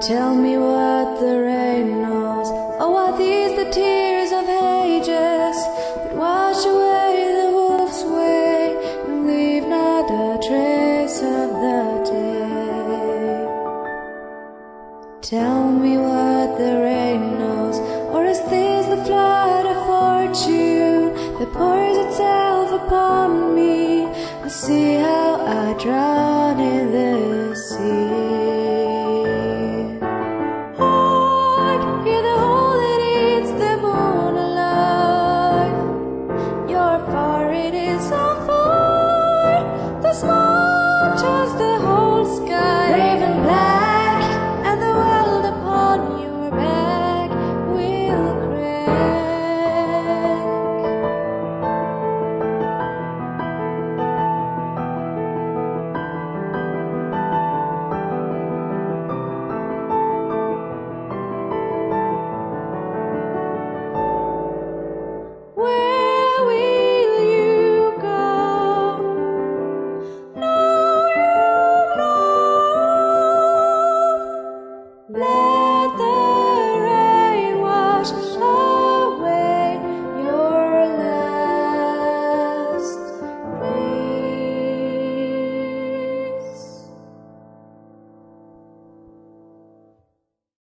Tell me what the rain knows. Oh, are these the tears of ages that wash away the wolf's way and leave not a trace of the day? Tell me what the rain knows. Or is this the flood of fortune that pours itself upon me? I see how I drown in